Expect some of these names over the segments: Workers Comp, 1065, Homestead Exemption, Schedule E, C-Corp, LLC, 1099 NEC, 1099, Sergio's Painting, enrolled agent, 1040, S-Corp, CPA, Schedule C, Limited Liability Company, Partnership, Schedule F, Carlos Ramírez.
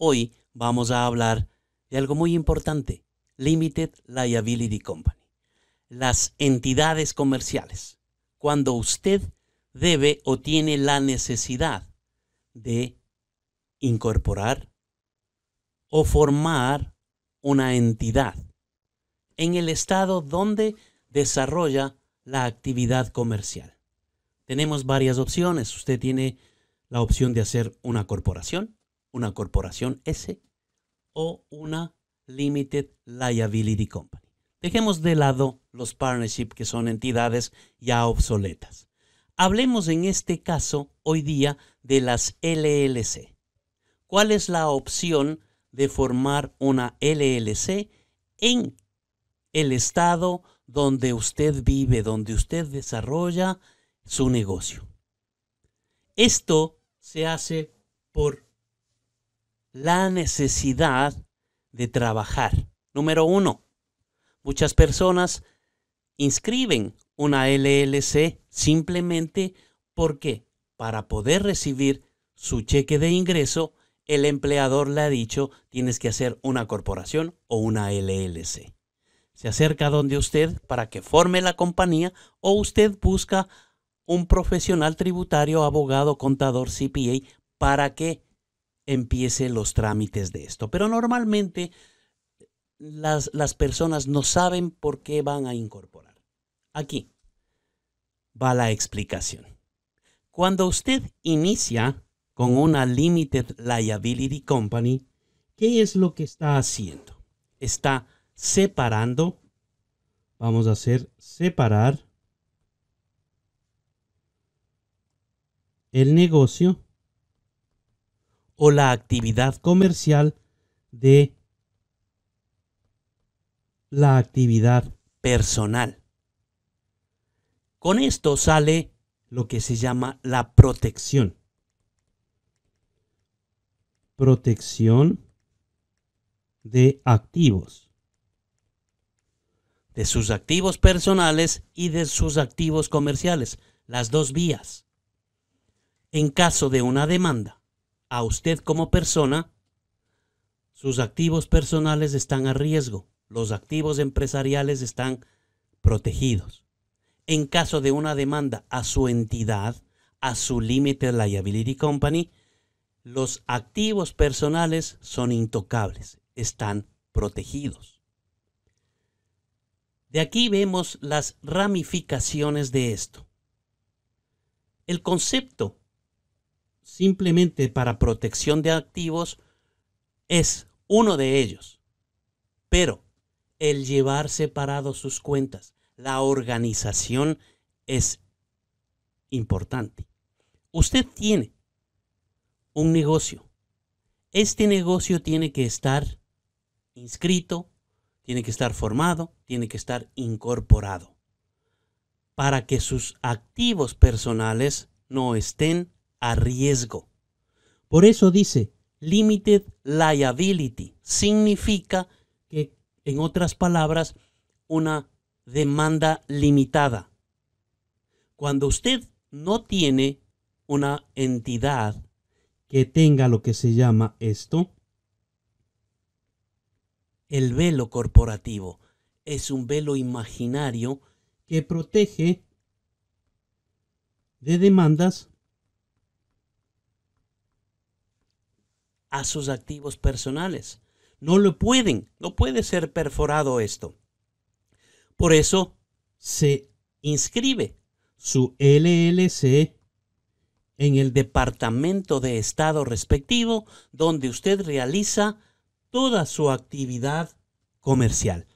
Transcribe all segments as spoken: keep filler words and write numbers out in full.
Hoy vamos a hablar de algo muy importante, Limited Liability Company, las entidades comerciales, cuando usted debe o tiene la necesidad de incorporar o formar una entidad en el estado donde desarrolla la actividad comercial. Tenemos varias opciones. Usted tiene la opción de hacer una corporación, una corporación S o una Limited Liability Company. Dejemos de lado los partnership, que son entidades ya obsoletas. Hablemos en este caso hoy día de las L L C. ¿Cuál es la opción de formar una L L C en el estado donde usted vive, donde usted desarrolla su negocio? Esto se hace por la necesidad de trabajar. Número uno, muchas personas inscriben una L L C simplemente porque para poder recibir su cheque de ingreso, el empleador le ha dicho, tienes que hacer una corporación o una L L C. Se acerca donde usted para que forme la compañía o usted busca un profesional tributario, abogado, contador, C P A, para que empiece los trámites de esto. Pero normalmente las, las personas no saben por qué van a incorporar. Aquí va la explicación. Cuando usted inicia con una Limited Liability Company, ¿qué es lo que está haciendo? Está separando. Vamos a hacer separar el negocio o la actividad comercial de la actividad personal. Con esto sale lo que se llama la protección. Protección de activos. De sus activos personales y de sus activos comerciales. Las dos vías. En caso de una demanda a usted como persona, sus activos personales están a riesgo. Los activos empresariales están protegidos. En caso de una demanda a su entidad, a su Limited Liability Company, los activos personales son intocables, están protegidos. De aquí vemos las ramificaciones de esto. El concepto simplemente para protección de activos es uno de ellos. Pero el llevar separados sus cuentas, la organización es importante. Usted tiene un negocio. Este negocio tiene que estar inscrito, tiene que estar formado, tiene que estar incorporado para que sus activos personales no estén a riesgo. Por eso dice Limited Liability. Significa que, en otras palabras, una demanda limitada. Cuando usted no tiene una entidad que tenga lo que se llama esto, el velo corporativo es un velo imaginario que protege de demandas a sus activos personales. No lo pueden, no puede ser perforado esto. Por eso se inscribe su L L C en el departamento de estado respectivo donde usted realiza toda su actividad comercial.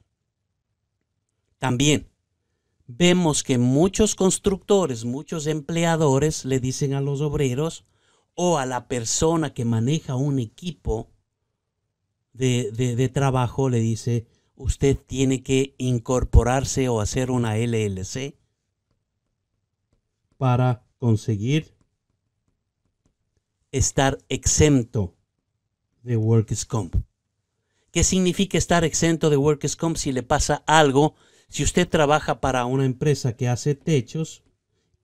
También vemos que muchos constructores, muchos empleadores le dicen a los obreros o a la persona que maneja un equipo de, de, de trabajo, le dice, usted tiene que incorporarse o hacer una L L C para conseguir estar exento de Workers Comp. ¿Qué significa estar exento de Workers Comp si le pasa algo? Si usted trabaja para una empresa que hace techos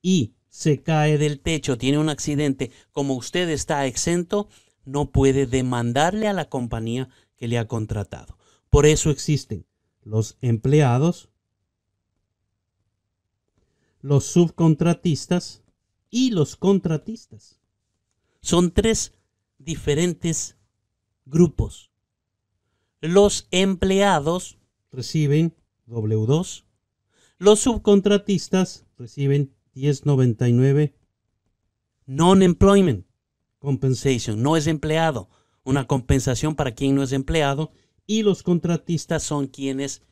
y se cae del techo, tiene un accidente, como usted está exento, no puede demandarle a la compañía que le ha contratado. Por eso existen los empleados, los subcontratistas y los contratistas. Son tres diferentes grupos. Los empleados reciben doble u dos, los subcontratistas reciben diez noventa y nueve non-employment compensation, no es empleado, una compensación para quien no es empleado, y los contratistas son quienes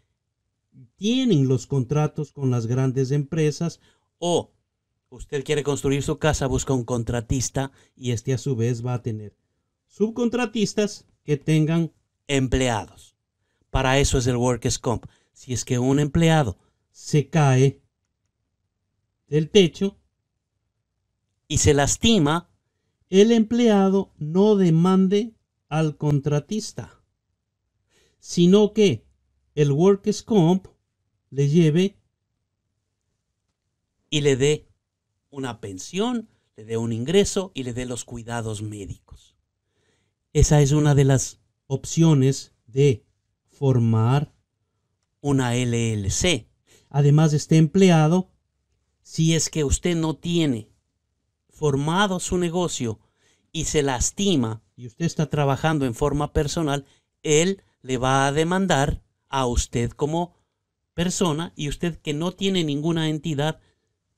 tienen los contratos con las grandes empresas, o usted quiere construir su casa, busca un contratista y este a su vez va a tener subcontratistas que tengan empleados. Para eso es el Workers Comp. Si es que un empleado se cae del techo y se lastima, el empleado no demande al contratista, sino que el Workers Comp le lleve y le dé una pensión, le dé un ingreso y le dé los cuidados médicos. Esa es una de las opciones de formar una L L C. Además, este empleado, si es que usted no tiene formado su negocio y se lastima y usted está trabajando en forma personal, él le va a demandar a usted como persona, y usted que no tiene ninguna entidad,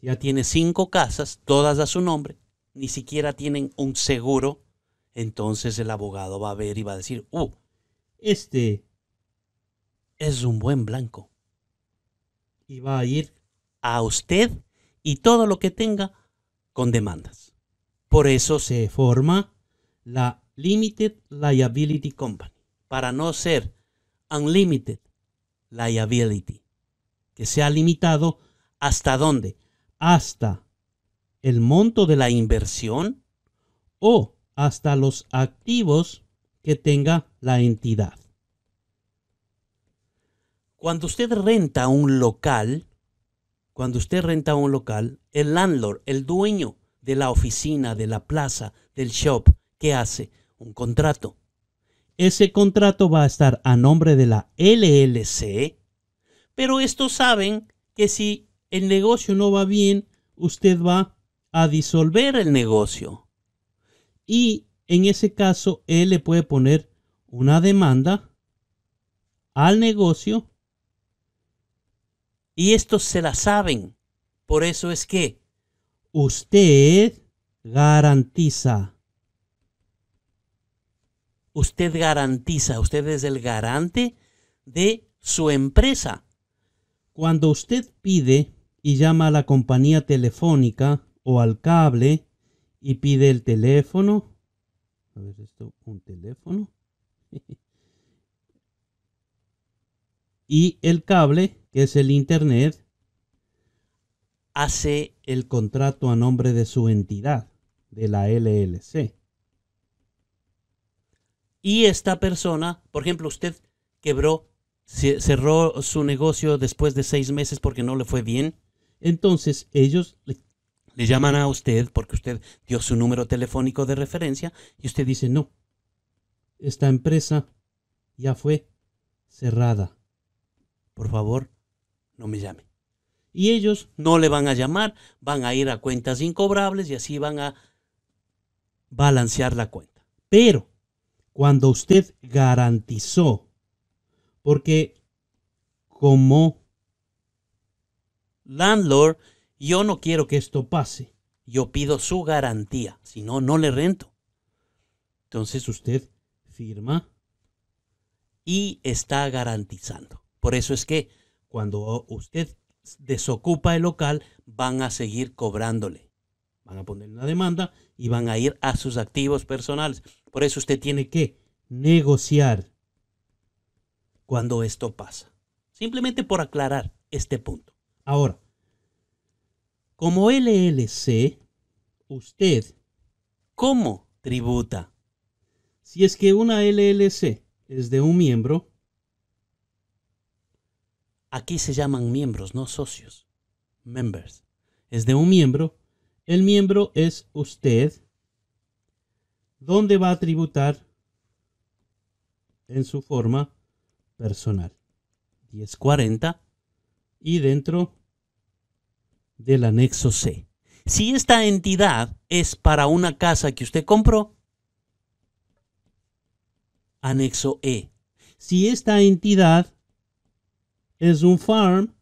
ya tiene cinco casas, todas a su nombre, ni siquiera tienen un seguro, entonces el abogado va a ver y va a decir, uh, este es un buen blanco. Y va a ir a usted y todo lo que tenga con demandas. Por eso se forma la Limited Liability Company, para no ser Unlimited Liability, que sea limitado hasta dónde, hasta el monto de la inversión o hasta los activos que tenga la entidad. Cuando usted renta un local, cuando usted renta un local, el landlord, el dueño de la oficina, de la plaza, del shop, ¿qué hace? Un contrato. Ese contrato va a estar a nombre de la L L C, pero estos saben que si el negocio no va bien, usted va a disolver el negocio. Y en ese caso, él le puede poner una demanda al negocio. Y estos se la saben. Por eso es que usted garantiza. Usted garantiza. Usted es el garante de su empresa. Cuando usted pide y llama a la compañía telefónica o al cable y pide el teléfono. A ver, esto, un teléfono. Y el cable, que es el internet, hace el contrato a nombre de su entidad, de la L L C. Y esta persona, por ejemplo, usted quebró, cerró su negocio después de seis meses porque no le fue bien. Entonces ellos le Le llaman a usted porque usted dio su número telefónico de referencia y usted dice, no, esta empresa ya fue cerrada. Por favor, no me llame. Y ellos no le van a llamar, van a ir a cuentas incobrables y así van a balancear la cuenta. Pero cuando usted garantizó, porque como landlord, yo no quiero que esto pase. Yo pido su garantía. Si no, no le rento. Entonces usted firma y está garantizando. Por eso es que cuando usted desocupa el local, van a seguir cobrándole. Van a poner una demanda y van a ir a sus activos personales. Por eso usted tiene que negociar cuando esto pasa. Simplemente por aclarar este punto. Ahora, como L L C, usted, ¿cómo tributa? Si es que una L L C es de un miembro, aquí se llaman miembros, no socios, members, es de un miembro, el miembro es usted, donde va a tributar en su forma personal, diez cuarenta, y dentro del anexo C. Si esta entidad es para una casa que usted compró, anexo E. Si esta entidad es un farm,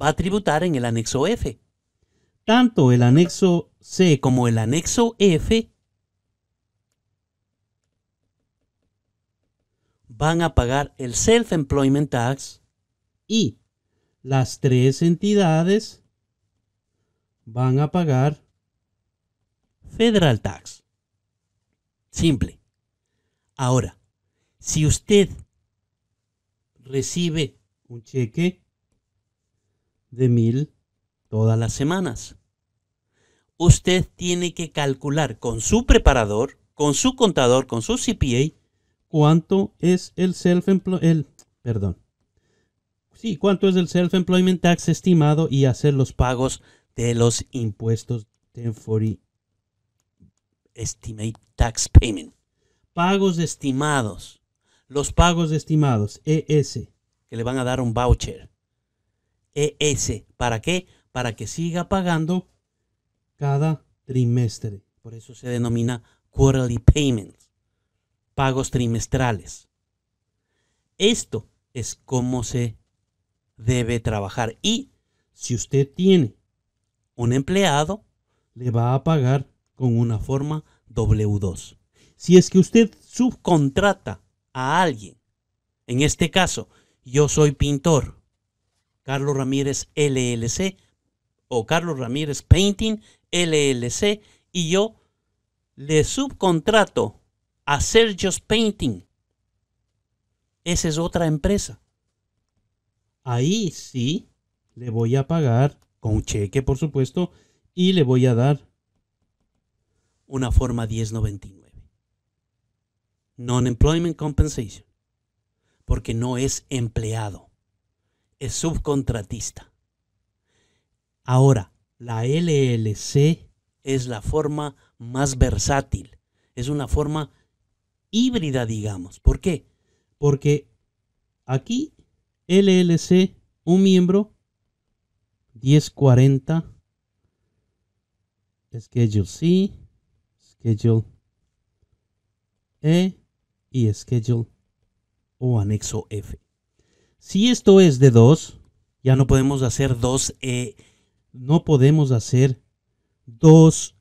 va a tributar en el anexo F. Tanto el anexo C como el anexo F van a pagar el self-employment tax y las tres entidades van a pagar federal tax. Simple. Ahora, si usted recibe un cheque de mil todas las semanas, usted tiene que calcular con su preparador, con su contador, con su C P A, cuánto es el self-employment, perdón, sí, cuánto es el self-employment tax estimado y hacer los pagos de los impuestos mil cuarenta estimate tax payment. Pagos estimados, los pagos estimados, E S, que le van a dar un voucher, E S, ¿para qué? Para que siga pagando cada trimestre. Por eso se denomina quarterly payments, pagos trimestrales. Esto es cómo se debe trabajar. Y si usted tiene un empleado, le va a pagar con una forma doble u dos. Si es que usted subcontrata a alguien, en este caso, yo soy pintor, Carlos Ramírez L L C o Carlos Ramírez Painting L L C, y yo le subcontrato a Sergio's Painting. Esa es otra empresa. Ahí sí le voy a pagar con cheque, por supuesto, y le voy a dar una forma diez noventa y nueve. Non-employment compensation, porque no es empleado, es subcontratista. Ahora, la L L C es la forma más versátil, es una forma híbrida, digamos. ¿Por qué? Porque aquí L L C, un miembro, diez cuarenta, Schedule C, Schedule E, y Schedule o anexo F. Si esto es de dos, ya no podemos hacer dos E, no podemos hacer dos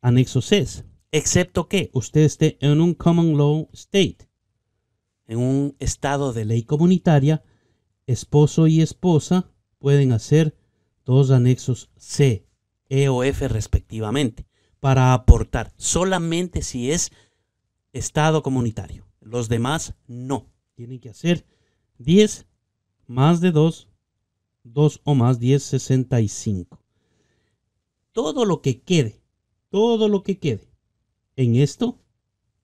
anexos C, excepto que usted esté en un common law state, en un estado de ley comunitaria. Esposo y esposa pueden hacer dos anexos C, E o F respectivamente, para aportar solamente si es estado comunitario. Los demás no. Tienen que hacer diez más de dos, dos o más, diez sesenta y cinco. Todo lo que quede, todo lo que quede en esto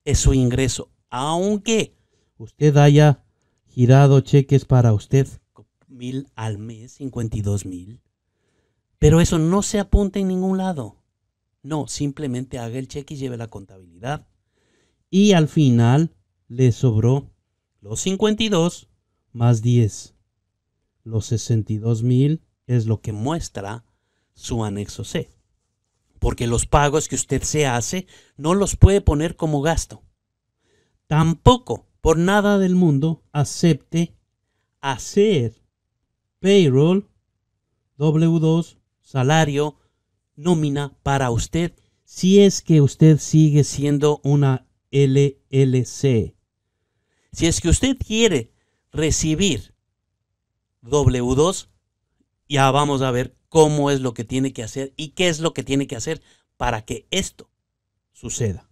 es su ingreso, aunque usted haya girado cheques para usted mil al mes, cincuenta y dos mil. Pero eso no se apunta en ningún lado. No, simplemente haga el cheque y lleve la contabilidad. Y al final le sobró los cincuenta y dos más diez. Los sesenta y dos mil es lo que muestra su anexo C. Porque los pagos que usted se hace no los puede poner como gasto. Tampoco, por nada del mundo, acepte hacer payroll, doble u dos, salario, nómina para usted, si es que usted sigue siendo una L L C. Si es que usted quiere recibir doble u dos, ya vamos a ver cómo es lo que tiene que hacer y qué es lo que tiene que hacer para que esto suceda.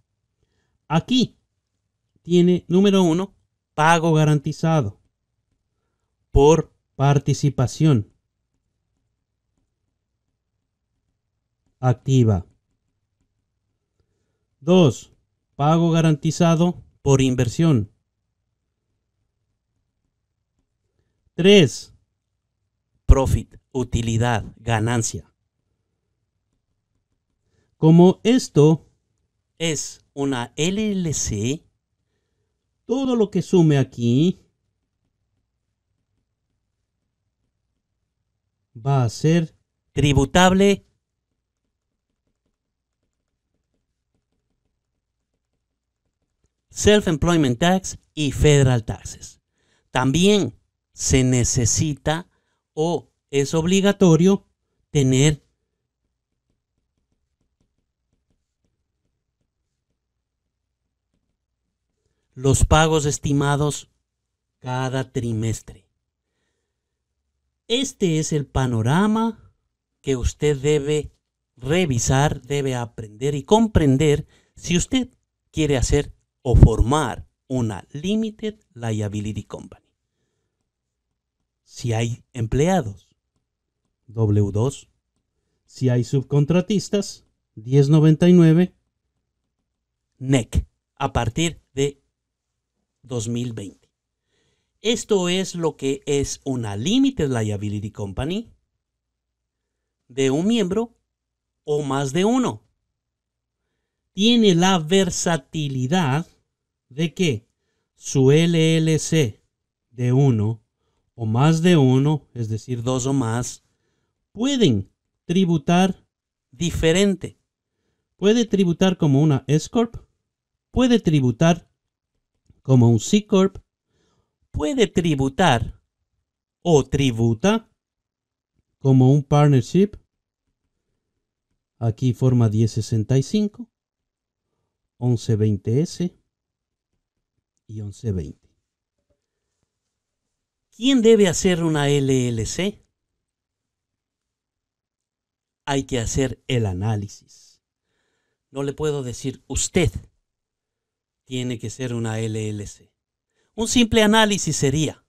Aquí tiene, número uno, pago garantizado por participación activa. Dos, pago garantizado por inversión. tres. Profit, utilidad, ganancia. Como esto es una L L C, todo lo que sume aquí va a ser tributable Self-Employment Tax y Federal Taxes. También se necesita o es obligatorio tener los pagos estimados cada trimestre. Este es el panorama que usted debe revisar, debe aprender y comprender si usted quiere hacer o formar una Limited Liability Company. Si hay empleados, doble u dos. Si hay subcontratistas, diez noventa y nueve. N E C, a partir de dos mil veinte. Esto es lo que es una Limited Liability Company de un miembro o más de uno. Tiene la versatilidad de que su L L C de uno o más de uno, es decir, dos o más, pueden tributar diferente. Puede tributar como una S-Corp, puede tributar como un C-Corp, puede tributar o tributa como un Partnership, aquí forma diez sesenta y cinco. once veinte S y once veinte. ¿Quién debe hacer una L L C? Hay que hacer el análisis. No le puedo decir usted tiene que ser una L L C. Un simple análisis sería: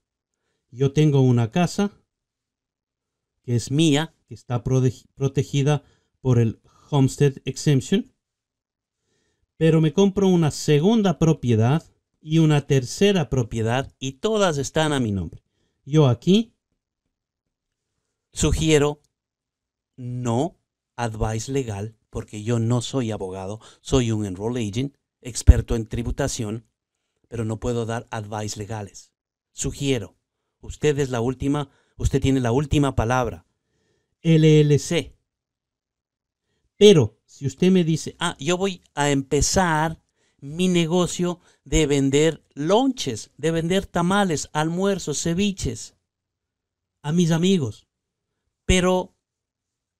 yo tengo una casa que es mía, que está protegida por el Homestead Exemption, pero me compro una segunda propiedad y una tercera propiedad y todas están a mi nombre. Yo aquí sugiero no advice legal, porque yo no soy abogado, soy un enrolled agent, experto en tributación, pero no puedo dar advice legales. Sugiero, usted es la última, usted tiene la última palabra. L L C. Pero si usted me dice, ah, yo voy a empezar mi negocio de vender lonches, de vender tamales, almuerzos, ceviches a mis amigos, pero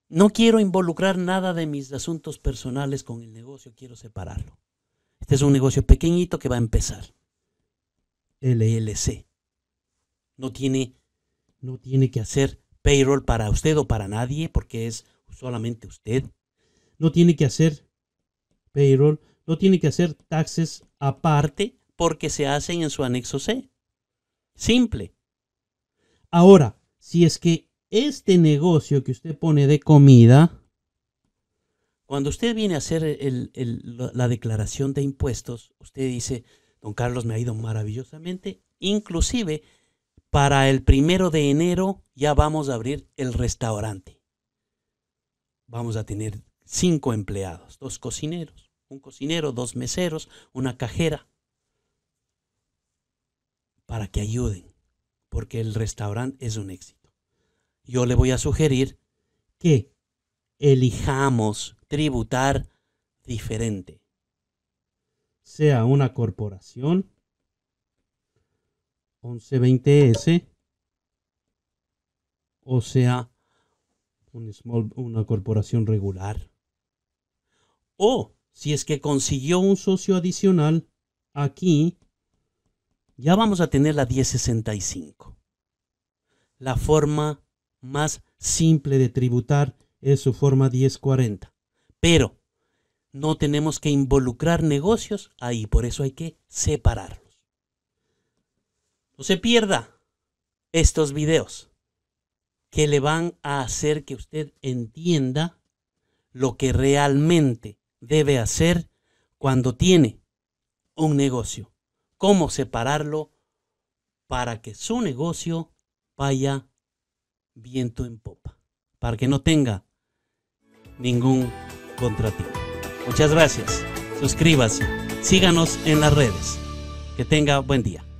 no quiero involucrar nada de mis asuntos personales con el negocio, quiero separarlo. Este es un negocio pequeñito que va a empezar. L L C. No tiene, no tiene que hacer payroll para usted o para nadie, porque es solamente usted. No tiene que hacer payroll, no tiene que hacer taxes aparte porque se hacen en su anexo C. Simple. Ahora, si es que este negocio que usted pone de comida, cuando usted viene a hacer el, el, la declaración de impuestos, usted dice, don Carlos, me ha ido maravillosamente, inclusive para el primero de enero ya vamos a abrir el restaurante. Vamos a tener cinco empleados, dos cocineros, un cocinero, dos meseros, una cajera, para que ayuden, porque el restaurante es un éxito. Yo le voy a sugerir que elijamos tributar diferente. Sea una corporación, once veinte S, o sea un small, una corporación regular. O si es que consiguió un socio adicional, aquí ya vamos a tener la diez sesenta y cinco. La forma más simple de tributar es su forma diez cuarenta. Pero no tenemos que involucrar negocios ahí, por eso hay que separarlos. No se pierda estos videos que le van a hacer que usted entienda lo que realmente debe hacer cuando tiene un negocio. Cómo separarlo para que su negocio vaya viento en popa, para que no tenga ningún contratiempo. Muchas gracias. suscríbase, síganos en las redes. Que tenga buen día.